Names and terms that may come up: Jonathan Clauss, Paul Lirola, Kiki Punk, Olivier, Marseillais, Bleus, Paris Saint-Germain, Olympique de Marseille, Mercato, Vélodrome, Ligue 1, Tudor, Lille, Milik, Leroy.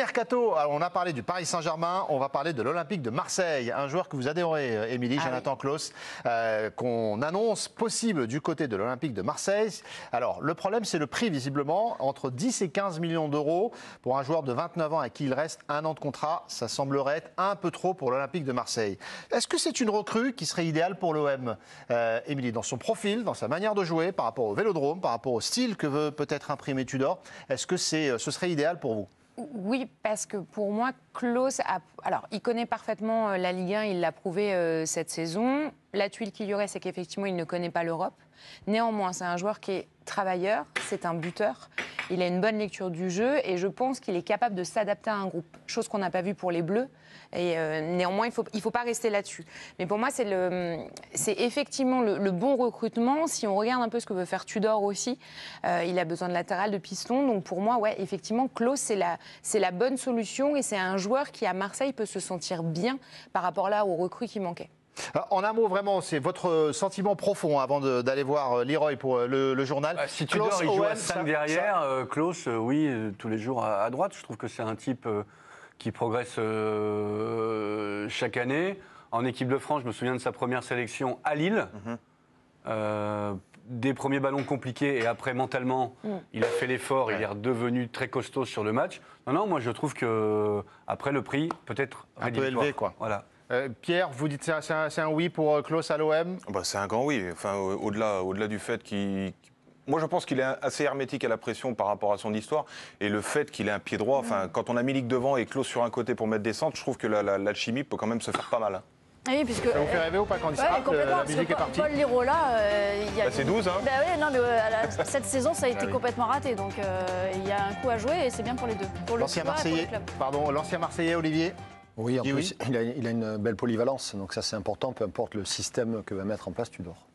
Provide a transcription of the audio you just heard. mercato, alors on a parlé du Paris Saint-Germain, on va parler de l'Olympique de Marseille. Un joueur que vous adorez, Émilie, Jonathan Clauss, qu'on annonce possible du côté de l'Olympique de Marseille. Alors, le problème, c'est le prix, visiblement, entre 10 et 15 millions d'euros pour un joueur de 29 ans à qui il reste un an de contrat. Ça semblerait être un peu trop pour l'Olympique de Marseille. Est-ce que c'est une recrue qui serait idéale pour l'OM, Émilie, dans son profil, dans sa manière de jouer, par rapport au Vélodrome, par rapport au style que veut peut-être imprimer Tudor? Est-ce que ce serait idéal pour vous? Oui, parce que pour moi, Clauss, alors il connaît parfaitement la Ligue 1, il l'a prouvé cette saison. La tuile qu'il y aurait, c'est qu'effectivement, il ne connaît pas l'Europe. Néanmoins, c'est un joueur qui est travailleur, c'est un buteur. Il a une bonne lecture du jeu et je pense qu'il est capable de s'adapter à un groupe, chose qu'on n'a pas vue pour les Bleus. Et néanmoins, il faut pas rester là-dessus. Mais pour moi, c'est effectivement le bon recrutement. Si on regarde un peu ce que veut faire Tudor aussi, il a besoin de latéral, de piston. Donc pour moi, ouais, effectivement, Clauss, c'est la bonne solution et c'est un joueur qui, à Marseille, peut se sentir bien par rapport là aux recrues qui manquaient. En un mot, vraiment, c'est votre sentiment profond avant d'aller voir Leroy pour le journal. Si Tudor, il joue à 5 derrière, Clauss, oui, tous les jours à droite. Je trouve que c'est un type qui progresse chaque année. En équipe de France, je me souviens de sa première sélection à Lille. Des premiers ballons compliqués et après, mentalement, il a fait l'effort. Ouais. Il est redevenu très costaud sur le match. Non, non, moi, je trouve qu'après, le prix peut être rédhibitoire. Un peu élevé, quoi. Voilà. Pierre, vous dites que c'est un oui pour Clauss à l'OM? Bah, c'est un grand oui. Enfin, au-delà du fait qu'il... Moi, je pense qu'il est assez hermétique à la pression par rapport à son histoire. Et le fait qu'il ait un pied droit... Enfin, quand on a Milik devant et Clauss sur un côté pour mettre des centres, je trouve que la chimie peut quand même se faire pas mal. Hein. Oui, puisque, ça vous fait rêver ou pas quand il se frappe, la musique est partie? Paul Lirola, il y a... Bah, c'est 12, hein? Bah, oui, non, mais, cette saison, ça a été complètement raté. Donc, il y a un coup à jouer et c'est bien pour les deux. Pour le club, pour le club. Pardon, l'ancien Marseillais, Olivier? Oui, en plus, il a une belle polyvalence, donc ça c'est important, peu importe le système que va mettre en place Tudor.